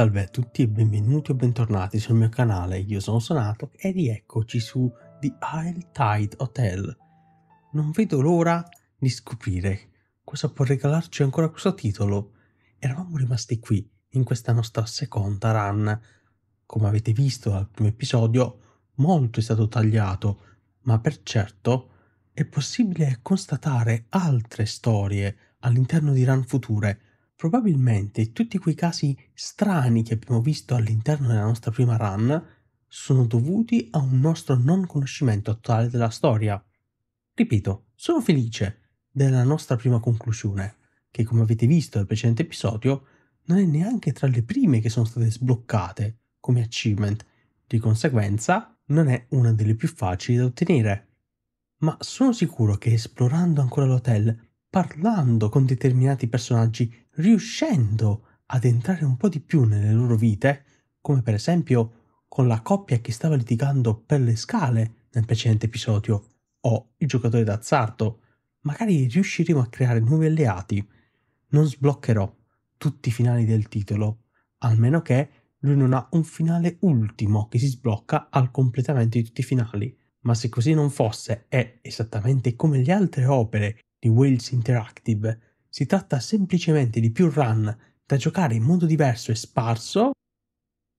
Salve a tutti e benvenuti o bentornati sul mio canale, io sono Sonato e rieccoci su The Isle Tide Hotel. Non vedo l'ora di scoprire cosa può regalarci ancora questo titolo. Eravamo rimasti qui, in questa nostra seconda run. Come avete visto dal primo episodio, molto è stato tagliato, ma per certo è possibile constatare altre storie all'interno di run future. Probabilmente tutti quei casi strani che abbiamo visto all'interno della nostra prima run sono dovuti a un nostro non conoscimento totale della storia. Ripeto, sono felice della nostra prima conclusione, che come avete visto nel precedente episodio non è neanche tra le prime che sono state sbloccate come achievement, di conseguenza non è una delle più facili da ottenere. Ma sono sicuro che esplorando ancora l'hotel, parlando con determinati personaggi, riuscendo ad entrare un po' di più nelle loro vite, come per esempio con la coppia che stava litigando per le scale nel precedente episodio, o il giocatore d'azzardo, magari riusciremo a creare nuovi alleati. Non sbloccherò tutti i finali del titolo, almeno che lui non ha un finale ultimo che si sblocca al completamento di tutti i finali. Ma se così non fosse, è esattamente come le altre opere di Wales Interactive, si tratta semplicemente di più run da giocare in modo diverso e sparso,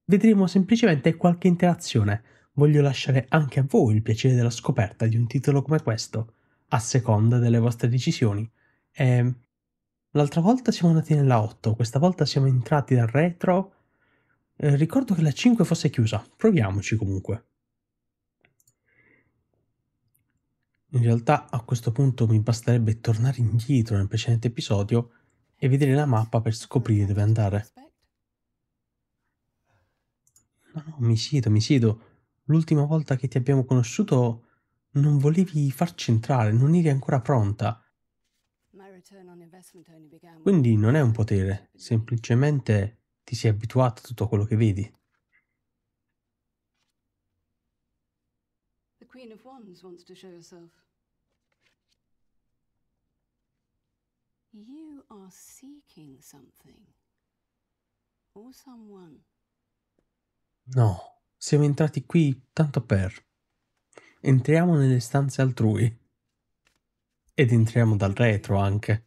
vedremo semplicemente qualche interazione. Voglio lasciare anche a voi il piacere della scoperta di un titolo come questo, a seconda delle vostre decisioni. L'altra volta siamo andati nella 8, questa volta siamo entrati dal retro. Ricordo che la 5 fosse chiusa, proviamoci comunque. In realtà a questo punto mi basterebbe tornare indietro nel precedente episodio e vedere la mappa per scoprire dove andare. No, mi siedo. L'ultima volta che ti abbiamo conosciuto non volevi farci entrare, non eri ancora pronta. Quindi non è un potere, semplicemente ti sei abituato a tutto quello che vedi. No, siamo entrati qui tanto per. Entriamo nelle stanze altrui. Ed entriamo dal retro anche.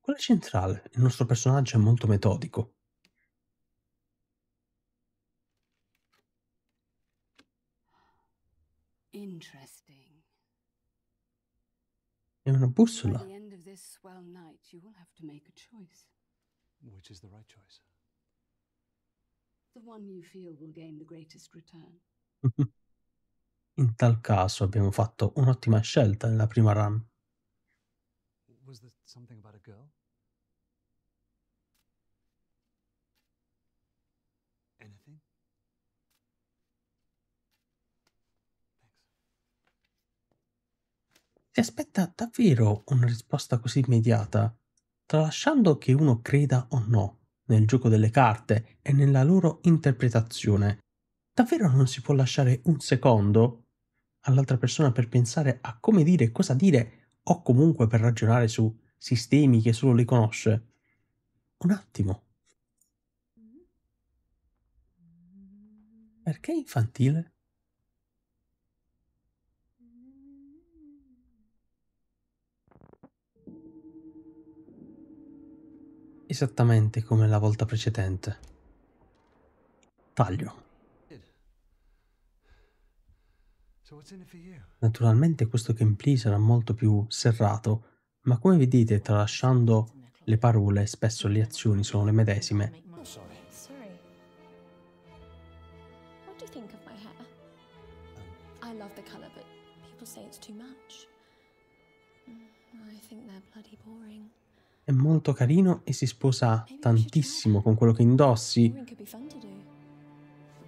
Quella centrale. Il nostro personaggio è molto metodico. È una bussola. In tal caso abbiamo fatto un'ottima scelta nella prima run. Si aspetta davvero una risposta così immediata, tralasciando che uno creda o no nel gioco delle carte e nella loro interpretazione. Davvero non si può lasciare un secondo all'altra persona per pensare a come dire e cosa dire, o comunque per ragionare su sistemi che solo li conosce? Un attimo. Perché infantile? Esattamente come la volta precedente. Taglio. Naturalmente questo gameplay sarà molto più serrato, ma come vedete, tralasciando le parole, spesso le azioni sono le medesime. È molto carino e si sposa tantissimo con quello che indossi.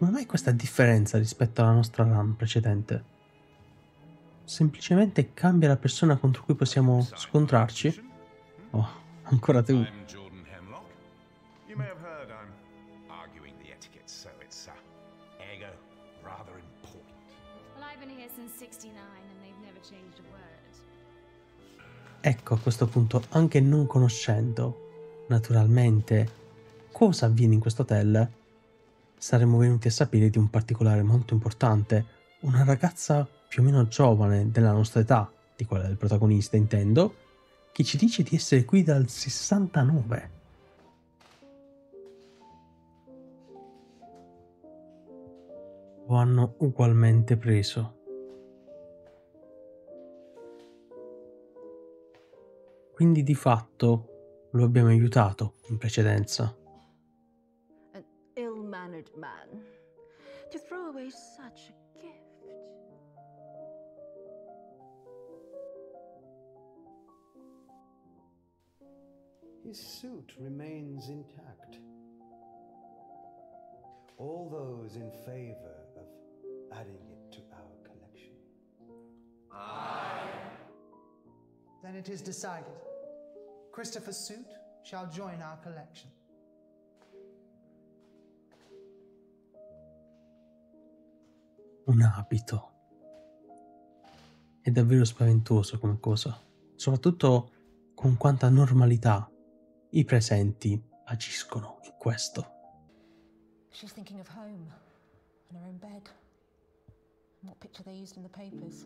Ma mai questa differenza rispetto alla nostra run precedente? Semplicemente cambia la persona contro cui possiamo scontrarci? Oh, ancora tu. Ecco, a questo punto, anche non conoscendo, naturalmente, cosa avviene in questo hotel, saremmo venuti a sapere di un particolare molto importante. Una ragazza più o meno giovane della nostra età, di quella del protagonista intendo, che ci dice di essere qui dal 69. Lo hanno ugualmente preso. Quindi di fatto lo abbiamo aiutato in precedenza. An ill-mannered man to throw away such a gift. His suit remains intact. All those in favor of adding it to our collection. Aye. Then it is decided. Christopher's suit shall join our collection. Un abito. È davvero spaventoso come cosa, soprattutto con quanta normalità i presenti agiscono in questo. She's thinking of home and her own bed. And what picture they used in the papers.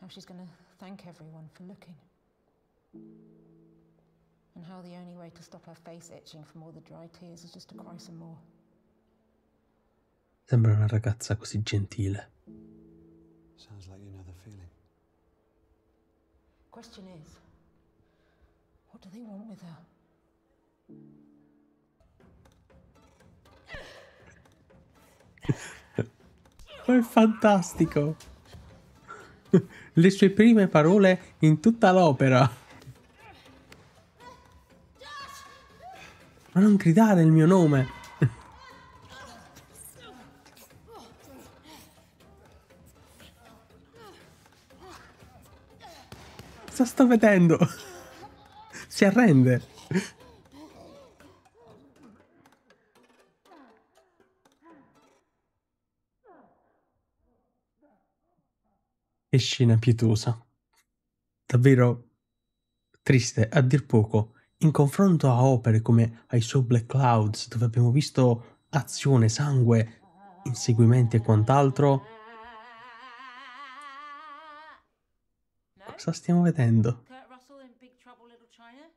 How she's going to thank everyone for looking. And how the only way to stop her face itching from all the dry tears is just to cry some more. Sembra una ragazza così gentile. Sounds like you know the feeling. Question is, what do they want with her? Ma è fantastico. Le sue prime parole in tutta l'opera. Ma non gridare il mio nome. Cosa sto vedendo? Si arrende. Che scena pietosa, davvero triste a dir poco, in confronto a opere come ai So Black Clouds, dove abbiamo visto azione, sangue, inseguimenti e quant'altro. Cosa stiamo vedendo? Kurt Russell in Big Trouble, Little China?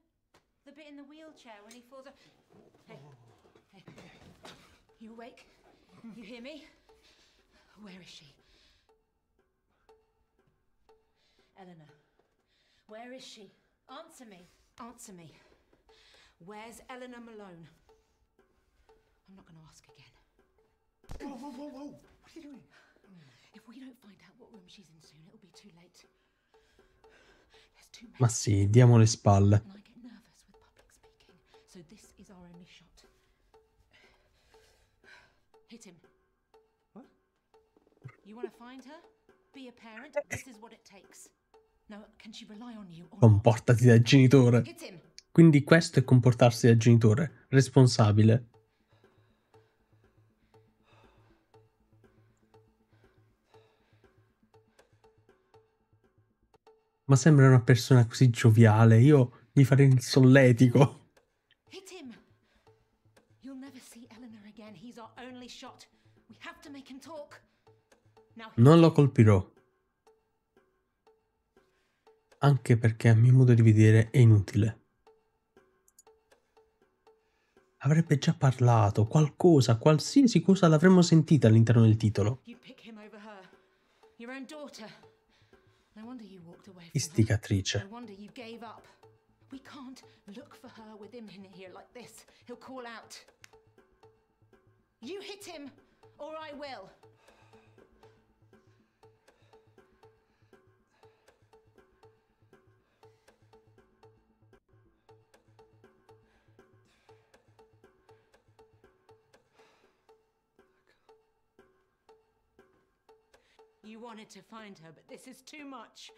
The bit in the wheelchair when he falls. Hey. Hey. You awake? You hear me? Where is she? Eleanor, where is she? Answer me. Answer me. Where's Eleanor Malone? I'm not going to ask again. Whoa, whoa, whoa, whoa. What are you doing? If we don't find out what room she's in soon, it'll be too late. There's too many. Ma sì, diamo le spalle. I get nervous with public speaking, so this is our only shot. Hit him. What? You want to find her? Be a parent. This is what it takes. No, can she rely on you? Comportati da genitore. Quindi questo è comportarsi da genitore responsabile. Ma sembra una persona così gioviale, io gli farei il solletico. Hit him. You'll never see Eleanor again. He's our only shot. We have to make him talk. Non lo colpirò. Anche perché a mio modo di vedere è inutile. Avrebbe già parlato, qualcosa, qualsiasi cosa l'avremmo sentita all'interno del titolo. Istigatrice. You wanted to find her, but this is too much.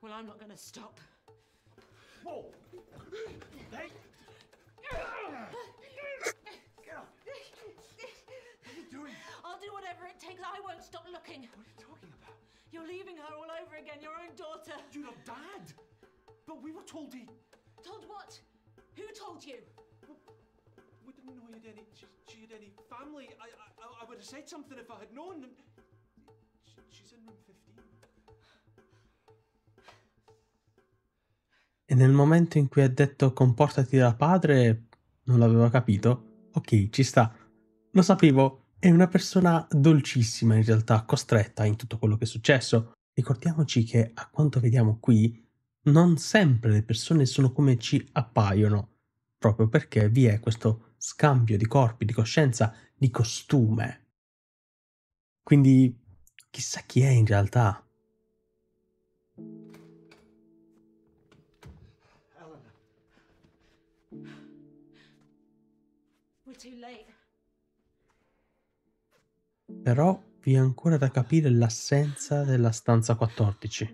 Well, I'm not going to stop. Whoa! Hey! Get up! What are you doing? I'll do whatever it takes. I won't stop looking. What are you talking about? You're leaving her all over again, your own daughter. You're not dad. But we were told he... Told what? Who told you? Well, we didn't know she had any family. I would have said something if I had known. And she's in room 15. E nel momento in cui ha detto comportati da padre, non l'aveva capito. Ok, ci sta. Lo sapevo, è una persona dolcissima in realtà, costretta in tutto quello che è successo. Ricordiamoci che, a quanto vediamo qui, non sempre le persone sono come ci appaiono, proprio perché vi è questo scambio di corpi, di coscienza, di costume. Quindi, chissà chi è in realtà. Però vi è ancora da capire l'assenza della stanza 14.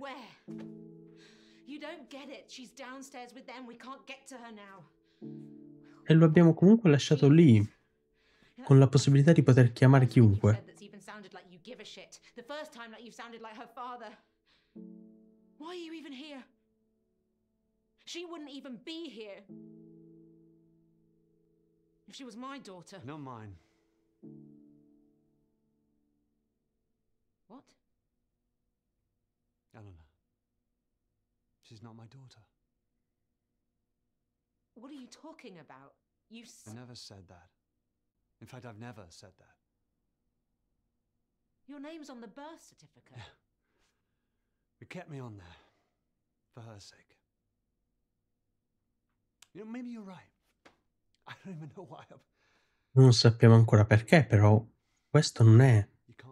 E lo abbiamo comunque lasciato lì, con la possibilità di poter chiamare chiunque. If she was my daughter. Not mine. What? Eleanor. She's not my daughter. What are you talking about? I never said that. In fact, I've never said that. Your name's on the birth certificate. Yeah. You kept me on there. For her sake. You know, maybe you're right. Non sappiamo ancora perché, però questo non è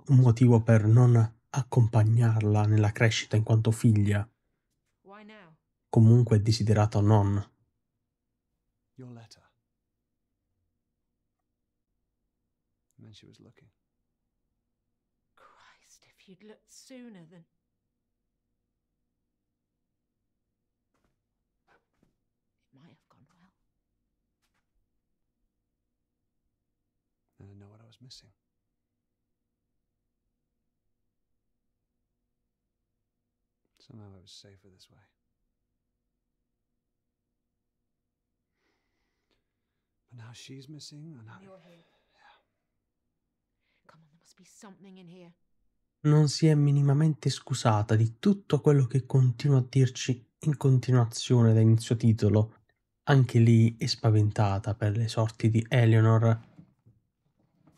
un motivo per non accompagnarla nella crescita in quanto figlia. Comunque è desiderato o non. Christ, if you'd looked sooner than... Missing. Somehow I was safer this way. But now she's missing and I... Non si è minimamente scusata di tutto quello che continua a dirci in continuazione da inizio titolo. Anche lì è spaventata per le sorti di Eleanor.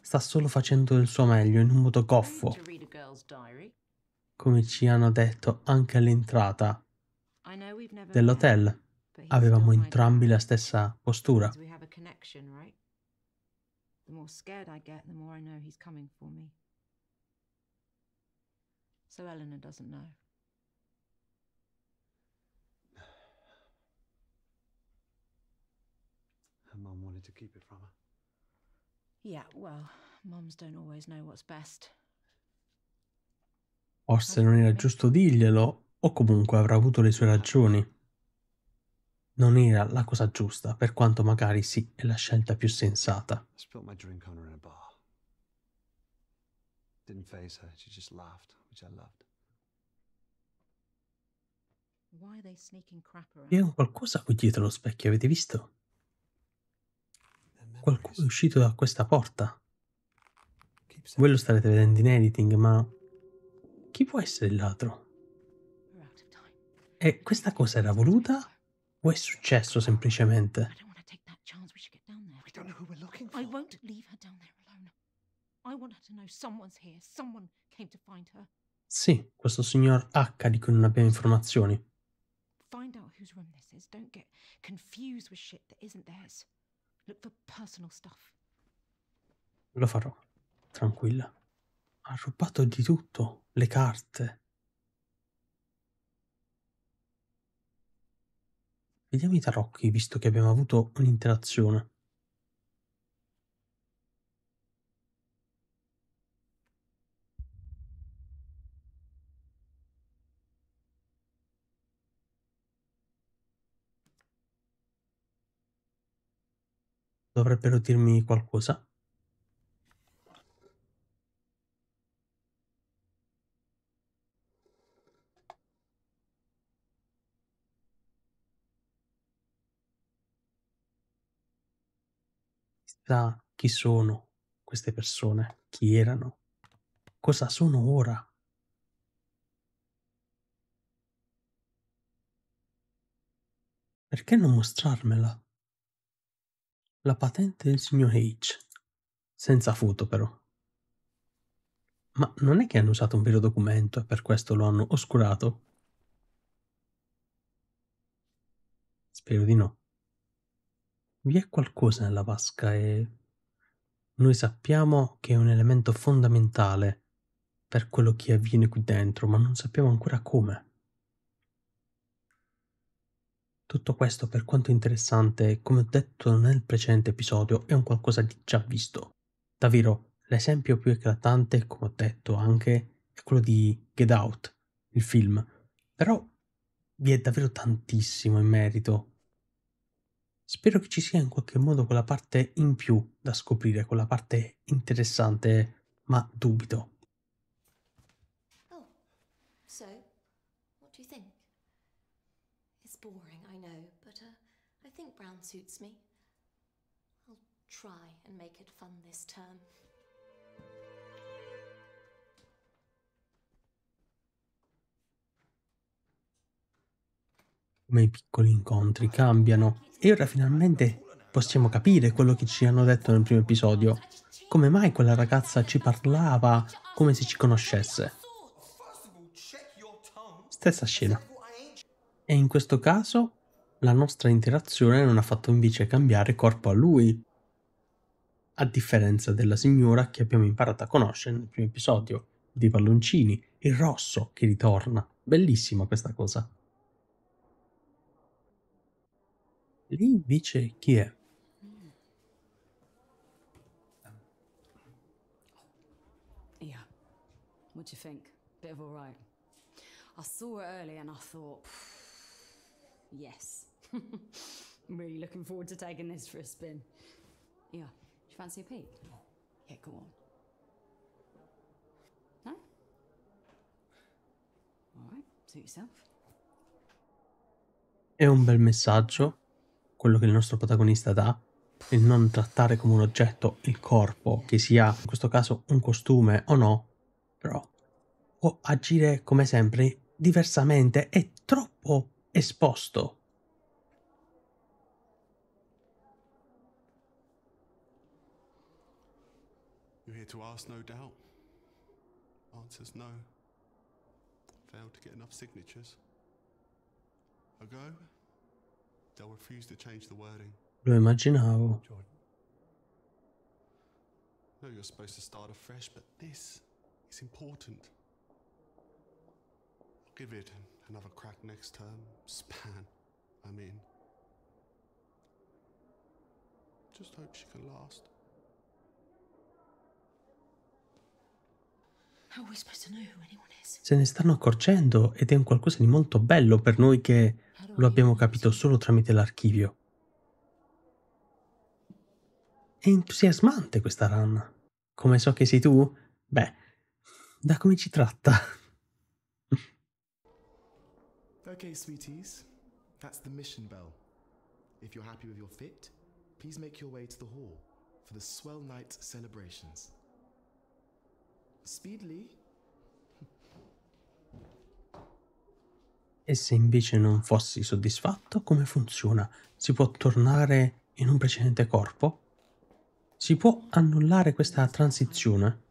Sta solo facendo il suo meglio in un modo goffo, come ci hanno detto anche all'entrata dell'hotel. Avevamo entrambi la stessa postura. Forse non era giusto dirglielo, o comunque avrà avuto le sue ragioni. Non era la cosa giusta, per quanto magari sì, è la scelta più sensata. C'è un qualcosa qui dietro lo specchio, avete visto? Qualcuno è uscito da questa porta. Voi lo starete vedendo in editing, ma chi può essere il ladro? E questa cosa era voluta o è successo semplicemente? Sì, questo signor H di cui non abbiamo informazioni. Lo farò, tranquilla. Ha rubato di tutto, le carte. Vediamo i tarocchi, visto che abbiamo avuto un'interazione. Dovrebbero dirmi qualcosa? Chissà chi sono queste persone, chi erano, cosa sono ora. Perché non mostrarmela? La patente del signor H. Senza foto, però. Ma non è che hanno usato un vero documento e per questo lo hanno oscurato? Spero di no. Vi è qualcosa nella vasca e noi sappiamo che è un elemento fondamentale per quello che avviene qui dentro, ma non sappiamo ancora come. Tutto questo, per quanto interessante, come ho detto nel precedente episodio, è un qualcosa di già visto. Davvero, l'esempio più eclatante, come ho detto anche, è quello di Get Out, il film. Però vi è davvero tantissimo in merito. Spero che ci sia in qualche modo quella parte in più da scoprire, quella parte interessante, ma dubito. Oh, so, what do you think? It's boring. I think brown suits me. I'll try and make it fun this term. Come i piccoli incontri cambiano e ora finalmente possiamo capire quello che ci hanno detto nel primo episodio. Come mai quella ragazza ci parlava come se ci conoscesse. Stessa scena. E in questo caso la nostra interazione non ha fatto invece cambiare corpo a lui, a differenza della signora che abbiamo imparato a conoscere nel primo episodio, dei palloncini, il rosso che ritorna. Bellissima questa cosa. Lei invece chi è? Yeah, what do you think? Bit of all right. I saw her early and I thought, yes. I'm really looking forward to taking this for a spin. Yeah, do you fancy a peek? Yeah, go on. No? All right, suit yourself. È un bel messaggio quello che il nostro protagonista dà, il non trattare come un oggetto il corpo, che sia in questo caso un costume o no, però o agire come sempre diversamente è troppo esposto. You're here to ask, no doubt. Answers no. Failed to get enough signatures. A go? They'll refuse to change the wording. Lo immaginavo. No, you're supposed to start afresh, but this is important. I'll give it another crack next term. Span, I mean. Just hope she can last. Se ne stanno accorgendo ed è un qualcosa di molto bello per noi che lo abbiamo capito solo tramite l'archivio. È entusiasmante questa run. Come so che sei tu? Beh, da come ci tratta. Ok, sweeties, that's the mission bell. If you're happy with your fit, please make your way to the hall for the swell night celebrations. Speedily. E se invece non fossi soddisfatto, come funziona? Si può tornare in un precedente corpo? Si può annullare questa transizione?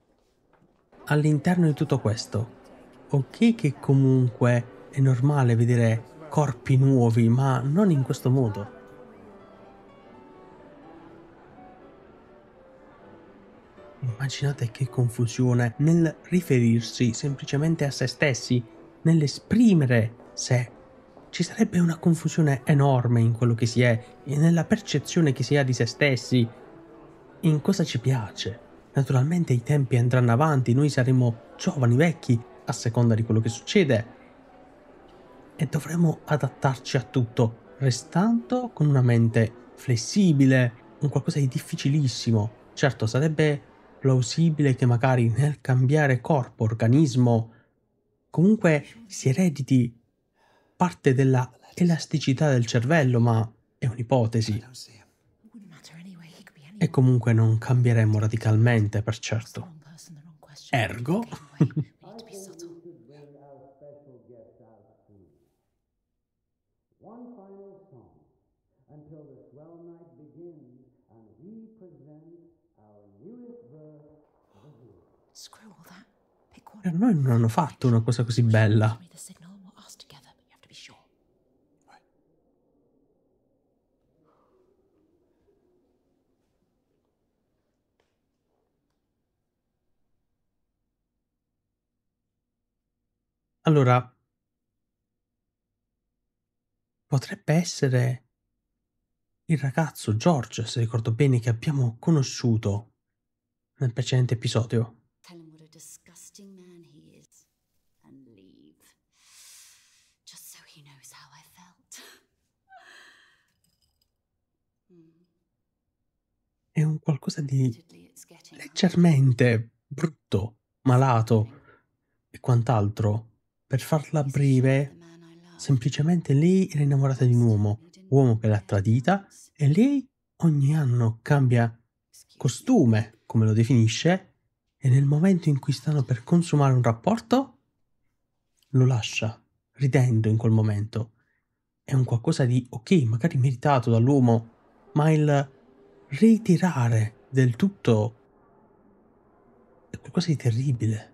All'interno di tutto questo, ok che comunque è normale vedere corpi nuovi, ma non in questo modo. Immaginate che confusione nel riferirsi semplicemente a se stessi, nell'esprimere sé. Ci sarebbe una confusione enorme in quello che si è e nella percezione che si ha di se stessi, in cosa ci piace. Naturalmente i tempi andranno avanti, noi saremo giovani, vecchi, a seconda di quello che succede e dovremo adattarci a tutto, restando con una mente flessibile, un qualcosa di difficilissimo. Certo, sarebbe plausibile che magari nel cambiare corpo, organismo, comunque si erediti parte della elasticità del cervello, ma è un'ipotesi. E comunque non cambieremo radicalmente, per certo. Ergo... Per noi non hanno fatto una cosa così bella. Allora, potrebbe essere il ragazzo George, se ricordo bene, che abbiamo conosciuto nel precedente episodio. È un qualcosa di leggermente brutto, malato e quant'altro. Per farla breve, semplicemente lei era innamorata di un uomo che l'ha tradita, e lei ogni anno cambia costume, come lo definisce, e nel momento in cui stanno per consumare un rapporto, lo lascia, ridendo in quel momento. È un qualcosa di, ok, magari meritato dall'uomo, ma il ritirare del tutto è qualcosa di terribile.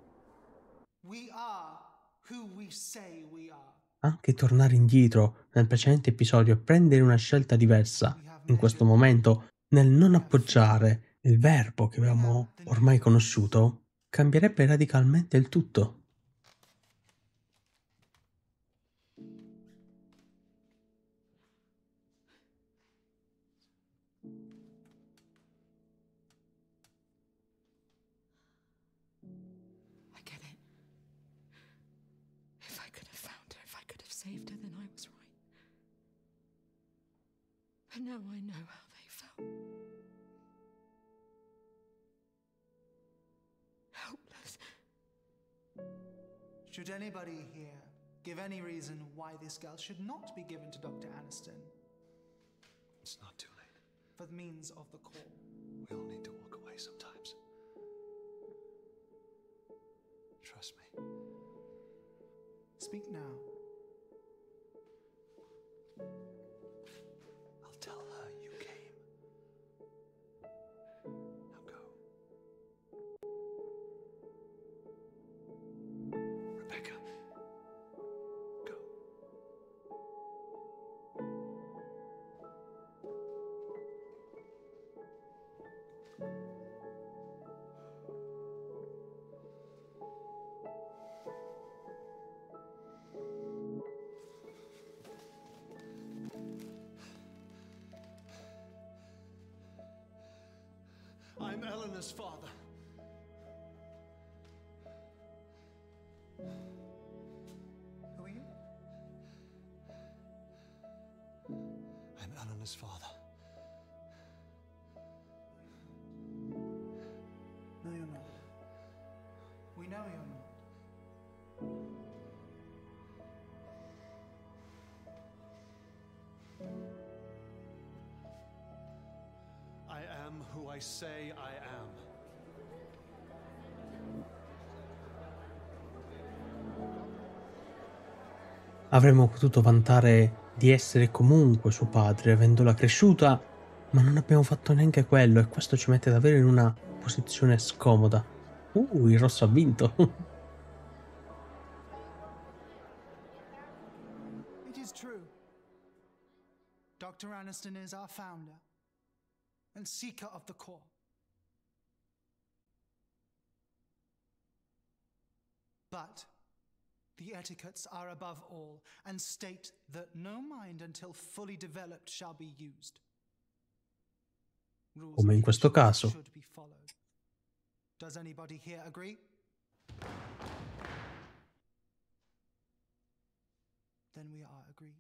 Anche tornare indietro nel precedente episodio e prendere una scelta diversa, in questo momento, nel non appoggiare il verbo che avevamo ormai conosciuto, cambierebbe radicalmente il tutto. Should anybody here give any reason why this girl should not be given to Dr. Aniston? It's not too late. For the means of the call. We all need to walk away sometimes. Trust me. Speak now. I'll tell her you came. Now go. I'm Eleanor's father. Who are you? I'm Eleanor's father. No, you're not. We know you're not. I am who I say I am. Avremmo potuto vantare di essere comunque suo padre, avendola cresciuta, ma non abbiamo fatto neanche quello, e questo ci mette davvero in una posizione scomoda. Il rosso ha vinto. It is true. Dr. Aniston is our founder. And seeker of the core. But the etiquettes are above all, and state that no mind until fully developed shall be used. Rules come in questo caso. Should be followed. Does anybody here agree? Then we are agreed.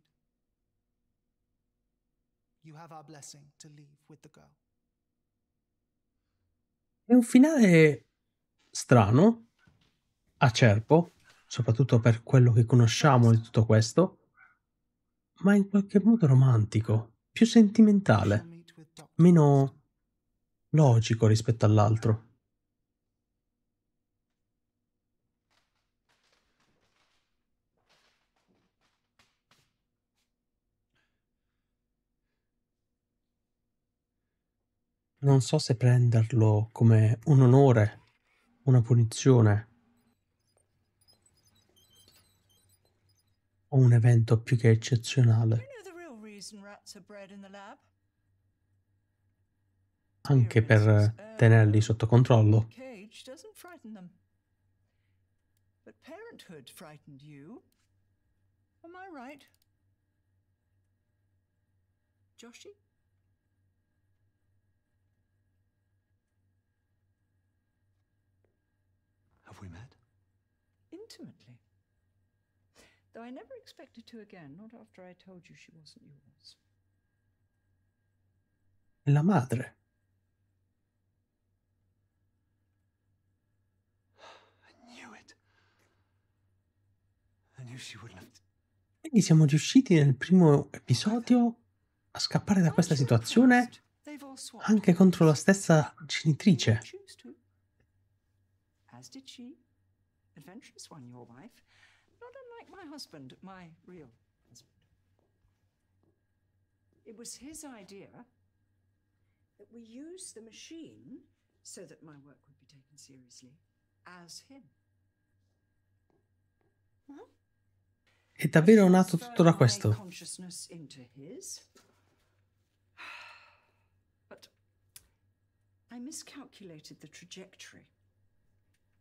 You have our blessing to leave with the girl. È un finale strano, acerbo, soprattutto per quello che conosciamo di tutto questo, ma in qualche modo romantico, più sentimentale, meno logico rispetto all'altro. Non so se prenderlo come un onore, una punizione o un evento più che eccezionale. Anche per tenerli sotto controllo. Joshi? Have we met? Intimately. Though I never expected to again, not after I told you she wasn't yours. La madre. I knew it. I knew she wouldn't have... Quindi siamo riusciti nel primo episodio a scappare da questa situazione anche contro la stessa genitrice. As did she, adventurous one, your wife, not unlike my husband, my real husband. It was his idea that we use the machine so that my work would be taken seriously as him. Huh? È davvero nato tutto da questo. Consciousness into his. But I miscalculated the trajectory.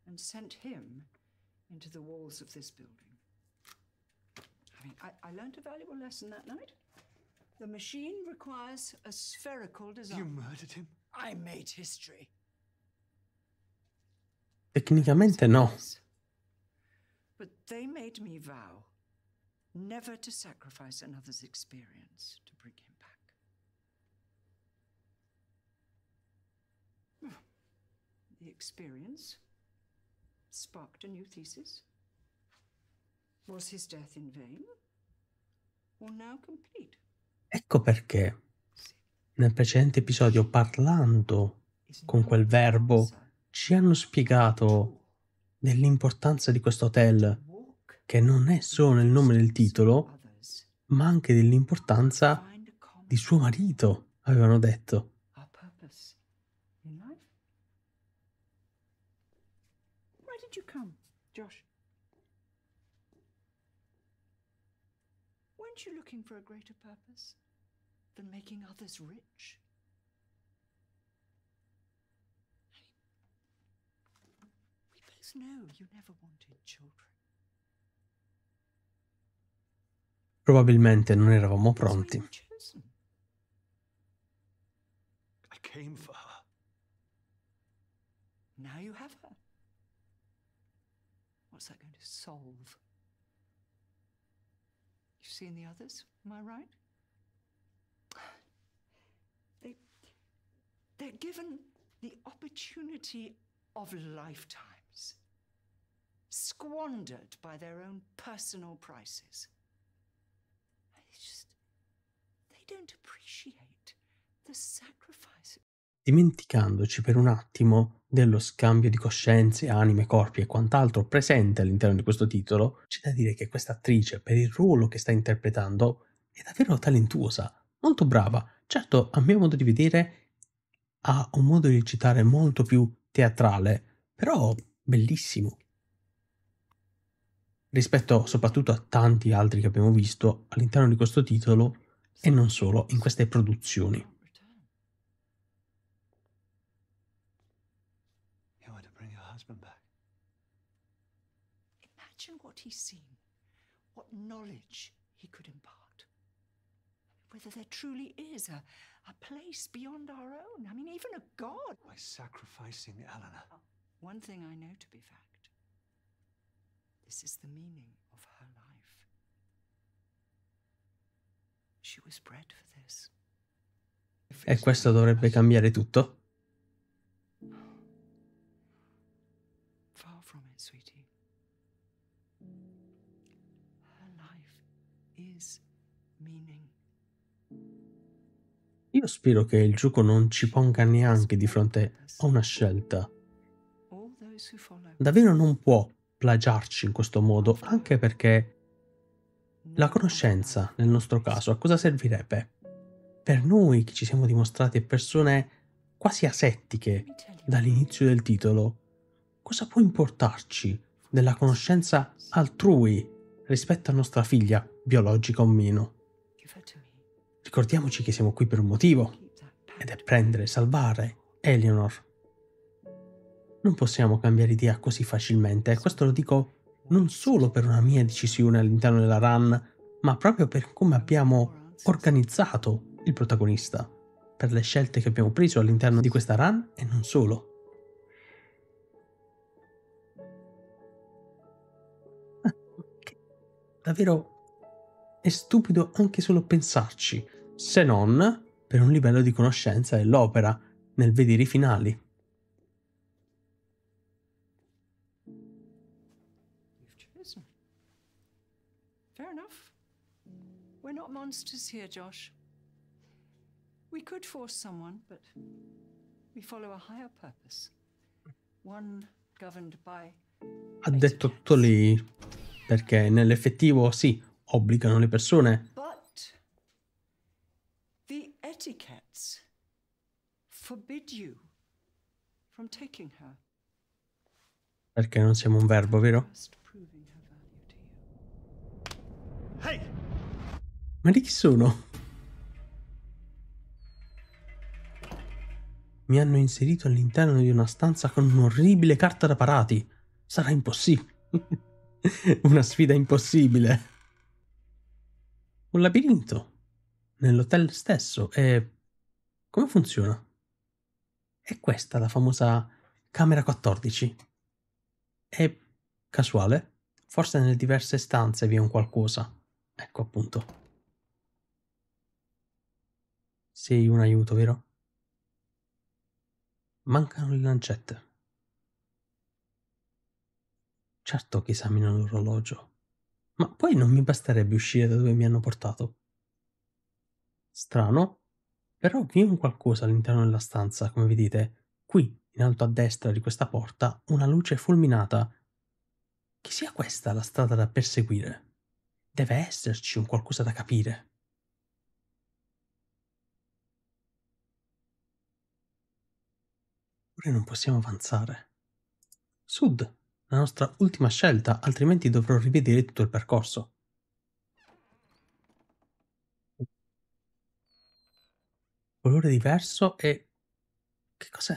And sent him into the walls of this building. I mean, I learned a valuable lesson that night. The machine requires a spherical design. You murdered him? I made history. Tecnicamente no. But they made me vow never to sacrifice another's experience to bring him back. The experience sparked a new thesis. Was his death in vain? Or now complete? Ecco perché nel precedente episodio, parlando con quel verbo, ci hanno spiegato dell'importanza di questo hotel, che non è solo il nome del titolo, ma anche dell'importanza di suo marito, avevano detto. Josh, weren't you looking for a greater purpose than making others rich? We both know you never wanted children. Probabilmente non eravamo pronti. I came for her. Now you have her. What's that going to solve? You've seen the others, am I right? They're given the opportunity of lifetimes, squandered by their own personal prices. It's just, they don't appreciate the sacrifice. Dimenticandoci per un attimo dello scambio di coscienze, anime, corpi e quant'altro presente all'interno di questo titolo, c'è da dire che questa attrice, per il ruolo che sta interpretando, è davvero talentuosa, molto brava. Certo, a mio modo di vedere, ha un modo di recitare molto più teatrale, però bellissimo. Rispetto soprattutto a tanti altri che abbiamo visto all'interno di questo titolo e non solo in queste produzioni. He's seen, what knowledge he could impart, whether there truly is a place beyond our own, I mean even a god. By sacrificing Eleanor. One thing I know to be fact, this is the meaning of her life. She was bred for this. E questo dovrebbe cambiare tutto. Far from it, sweetie. Her life is meaning. Io spero che il gioco non ci ponga neanche di fronte a una scelta. Davvero non può plagiarci in questo modo, anche perché la conoscenza, nel nostro caso, a cosa servirebbe? Per noi che ci siamo dimostrati persone quasi asettiche dall'inizio del titolo, cosa può importarci della conoscenza altrui rispetto a nostra figlia, biologica o meno? Ricordiamoci che siamo qui per un motivo, ed è prendere e salvare Eleanor. Non possiamo cambiare idea così facilmente, e questo lo dico non solo per una mia decisione all'interno della run, ma proprio per come abbiamo organizzato il protagonista, per le scelte che abbiamo preso all'interno di questa run e non solo. Davvero è stupido anche solo pensarci, se non per un livello di conoscenza dell'opera nel vedere i finali. Fair enough. We're not monsters here, Josh. We could force someone, but we follow a higher purpose. One governed by. Ha detto tutto lì, perché nell'effettivo sì, obbligano le persone. But the etiquettes forbid you from taking her. Perché non siamo un verbo, vero? Hey. Ma di chi sono? Mi hanno inserito all'interno di una stanza con un'orribile carta da parati. Sarà impossibile. Una sfida impossibile. Un labirinto. Nell'hotel stesso. E come funziona? È questa la famosa camera 14. È casuale? Forse nelle diverse stanze vi è un qualcosa. Ecco appunto. Sei un aiuto, vero? Mancano le lancette. Certo che esamino l'orologio. Ma poi non mi basterebbe uscire da dove mi hanno portato. Strano. Però vi è un qualcosa all'interno della stanza, come vedete. Qui, in alto a destra di questa porta, una luce fulminata. Che sia questa la strada da perseguire. Deve esserci un qualcosa da capire. Ora non possiamo avanzare. Sud, la nostra ultima scelta, altrimenti dovrò rivedere tutto il percorso. Colore diverso e... che cos'è?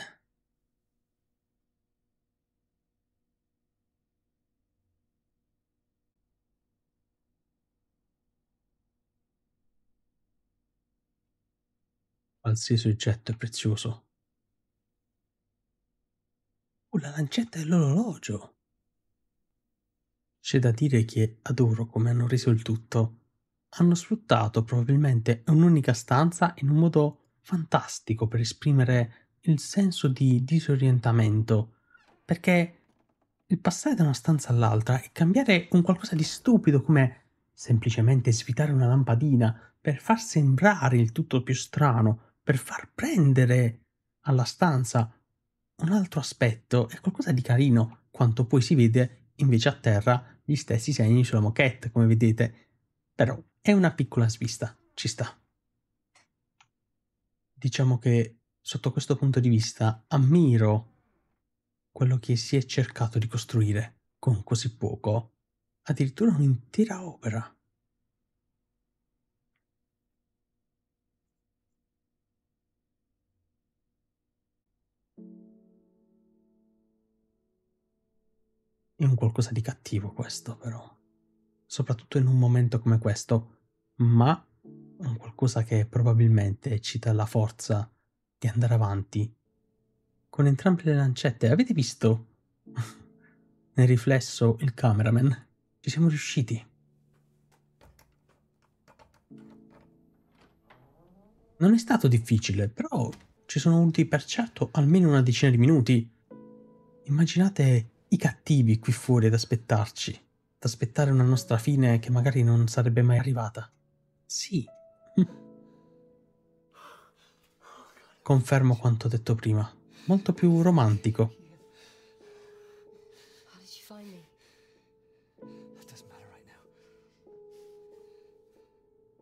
Qualsiasi oggetto è prezioso. La lancetta dell'orologio. C'è da dire che adoro come hanno reso il tutto. Hanno sfruttato probabilmente un'unica stanza in un modo fantastico per esprimere il senso di disorientamento, perché il passare da una stanza all'altra e cambiare un qualcosa di stupido come semplicemente svitare una lampadina per far sembrare il tutto più strano, per far prendere alla stanza un altro aspetto, è qualcosa di carino, quanto poi si vede invece a terra gli stessi segni sulla moquette, come vedete. Però è una piccola svista, ci sta. Diciamo che sotto questo punto di vista ammiro quello che si è cercato di costruire con così poco, addirittura un'intera opera. È un qualcosa di cattivo questo, però. Soprattutto in un momento come questo, ma un qualcosa che probabilmente ci dà la forza di andare avanti. Con entrambe le lancette, avete visto? Nel riflesso il cameraman. Ci siamo riusciti. Non è stato difficile, però ci sono voluti per certo almeno una decina di minuti. Immaginate i cattivi qui fuori ad aspettarci, ad aspettare una nostra fine che magari non sarebbe mai arrivata. Sì. Confermo quanto detto prima. Molto più romantico.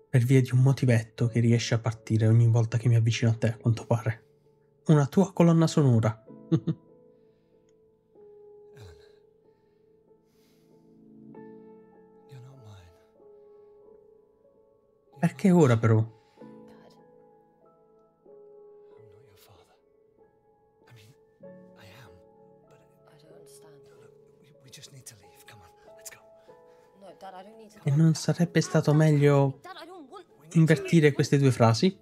Per via di un motivetto che riesce a partire ogni volta che mi avvicino a te, a quanto pare. Una tua colonna sonora. Perché ora però? E non sarebbe stato meglio invertire queste due frasi?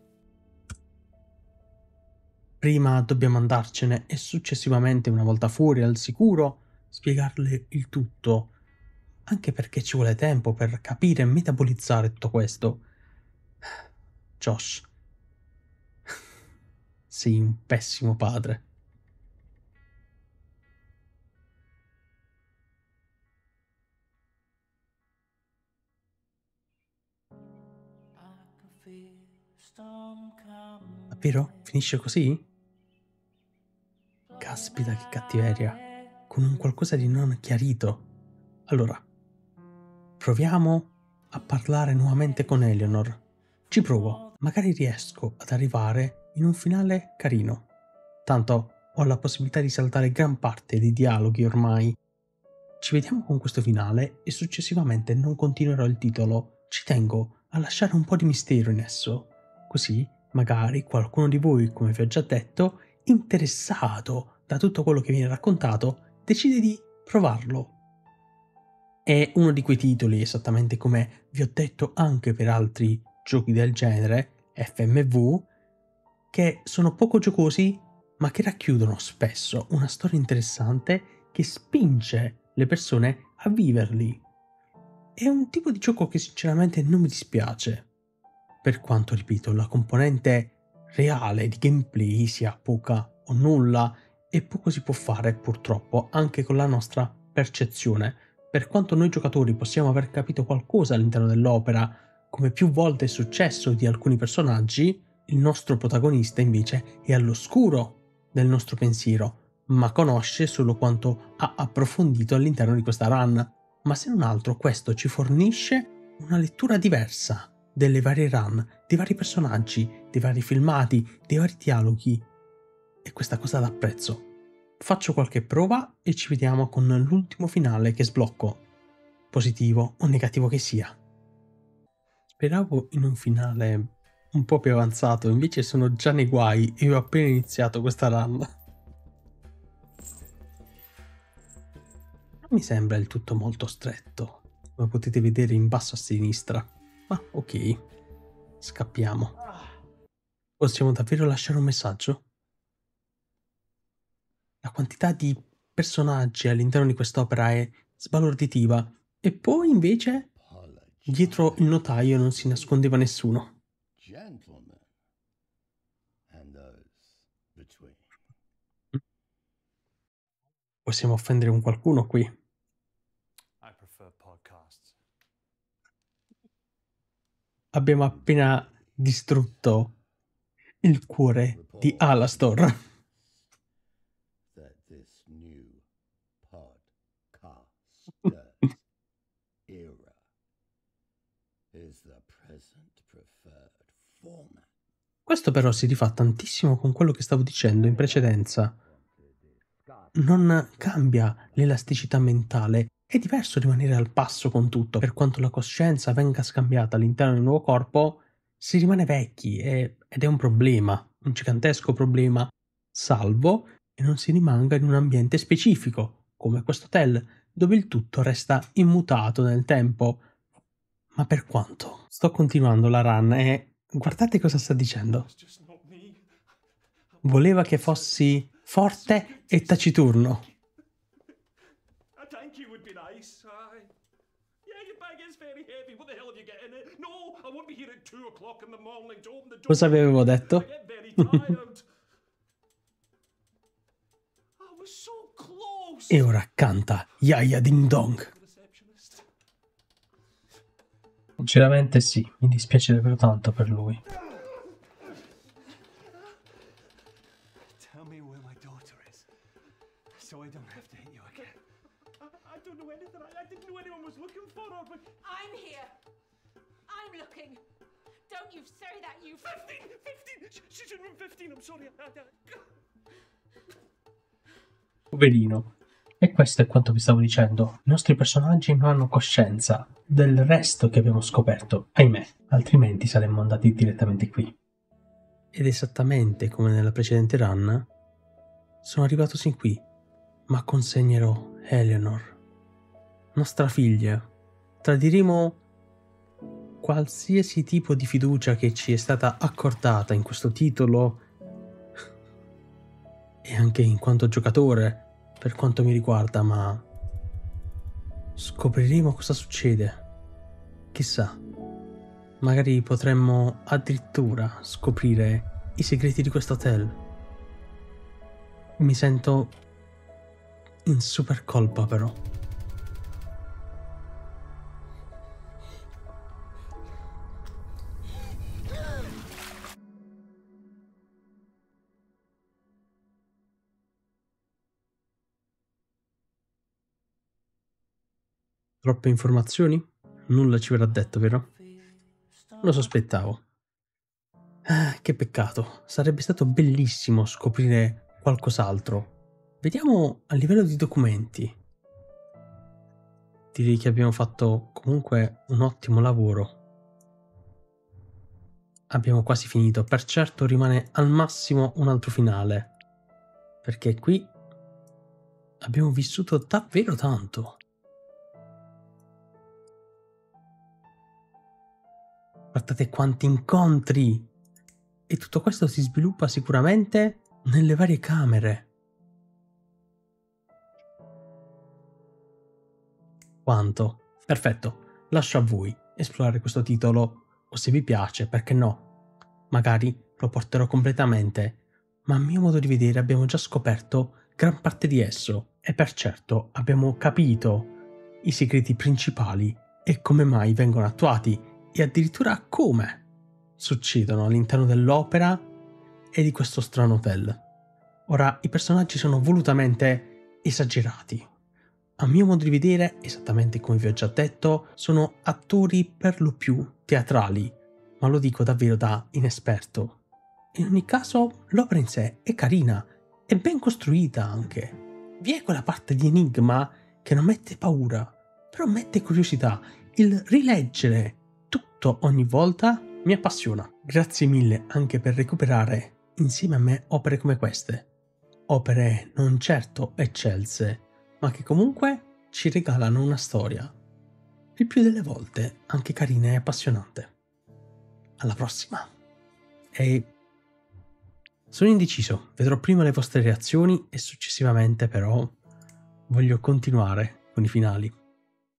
Prima dobbiamo andarcene e successivamente, una volta fuori al sicuro, spiegarle il tutto, anche perché ci vuole tempo per capire e metabolizzare tutto questo. Josh, sei un pessimo padre. Davvero? Finisce così? Caspita che cattiveria, con un qualcosa di non chiarito. Allora, proviamo a parlare nuovamente con Eleanor. Ci provo, magari riesco ad arrivare in un finale carino. Tanto ho la possibilità di saltare gran parte dei dialoghi ormai. Ci vediamo con questo finale e successivamente non continuerò il titolo. Ci tengo a lasciare un po' di mistero in esso, così magari qualcuno di voi, come vi ho già detto, interessato da tutto quello che viene raccontato, decide di provarlo. È uno di quei titoli, esattamente come vi ho detto anche per altri giochi del genere, FMV, che sono poco giocosi ma che racchiudono spesso una storia interessante che spinge le persone a viverli. È un tipo di gioco che sinceramente non mi dispiace, per quanto, ripeto, la componente reale di gameplay sia poca o nulla e poco si può fare purtroppo anche con la nostra percezione. Per quanto noi giocatori possiamo aver capito qualcosa all'interno dell'opera, come più volte è successo di alcuni personaggi, il nostro protagonista invece è all'oscuro del nostro pensiero, ma conosce solo quanto ha approfondito all'interno di questa run. Ma se non altro questo ci fornisce una lettura diversa delle varie run, dei vari personaggi, dei vari filmati, dei vari dialoghi, e questa cosa l'apprezzo. Faccio qualche prova e ci vediamo con l'ultimo finale che sblocco, positivo o negativo che sia. Speravo in un finale un po' più avanzato, invece sono già nei guai e ho appena iniziato questa run. Non mi sembra il tutto molto stretto, come potete vedere in basso a sinistra, ma ok, scappiamo. Possiamo davvero lasciare un messaggio? La quantità di personaggi all'interno di quest'opera è sbalorditiva e poi invece... Dietro il notaio non si nascondeva nessuno. Possiamo offendere un qualcuno qui. Abbiamo appena distrutto il cuore di Alastor. Questo però si rifà tantissimo con quello che stavo dicendo in precedenza. Non cambia l'elasticità mentale, è diverso rimanere al passo con tutto. Per quanto la coscienza venga scambiata all'interno del nuovo corpo, si rimane vecchi ed è un problema, un gigantesco problema, salvo che non si rimanga in un ambiente specifico, come questo hotel, dove il tutto resta immutato nel tempo. Ma per quanto? Sto continuando la run e... guardate cosa sta dicendo. Voleva che fossi forte e taciturno. Cosa vi avevo detto? E ora canta Yaya Ding Dong. Sinceramente sì, mi dispiace davvero tanto per lui. Poverino. E questo è quanto vi stavo dicendo. I nostri personaggi non hanno coscienza del resto che abbiamo scoperto, ahimè, altrimenti saremmo andati direttamente qui. Ed esattamente come nella precedente run, sono arrivato sin qui, ma consegnerò Eleanor, nostra figlia. Tradiremo qualsiasi tipo di fiducia che ci è stata accordata in questo titolo e anche in quanto giocatore, per quanto mi riguarda, ma scopriremo cosa succede. Chissà, magari potremmo addirittura scoprire i segreti di questo hotel. Mi sento in super colpa però. Troppe informazioni? Nulla ci verrà detto, vero? Lo sospettavo. Che peccato, sarebbe stato bellissimo scoprire qualcos'altro. Vediamo a livello di documenti. Direi che abbiamo fatto comunque un ottimo lavoro. Abbiamo quasi finito, per certo rimane al massimo un altro finale. Perché qui abbiamo vissuto davvero tanto. Guardate quanti incontri! E tutto questo si sviluppa sicuramente nelle varie camere. Quanto? Perfetto, lascio a voi esplorare questo titolo, o se vi piace, perché no? Magari lo porterò completamente, ma a mio modo di vedere abbiamo già scoperto gran parte di esso e per certo abbiamo capito i segreti principali e come mai vengono attuati. E addirittura come succedono all'interno dell'opera e di questo strano hotel. Ora, i personaggi sono volutamente esagerati. A mio modo di vedere, esattamente come vi ho già detto, sono attori per lo più teatrali, ma lo dico davvero da inesperto. In ogni caso, l'opera in sé è carina, è ben costruita anche. Vi è quella parte di enigma che non mette paura, però mette curiosità. Il rileggere ogni volta mi appassiona. Grazie mille anche per recuperare insieme a me opere come queste, opere non certo eccelse, ma che comunque ci regalano una storia, il più delle volte anche carina e appassionante. Alla prossima. E sono indeciso, vedrò prima le vostre reazioni e successivamente però voglio continuare con i finali.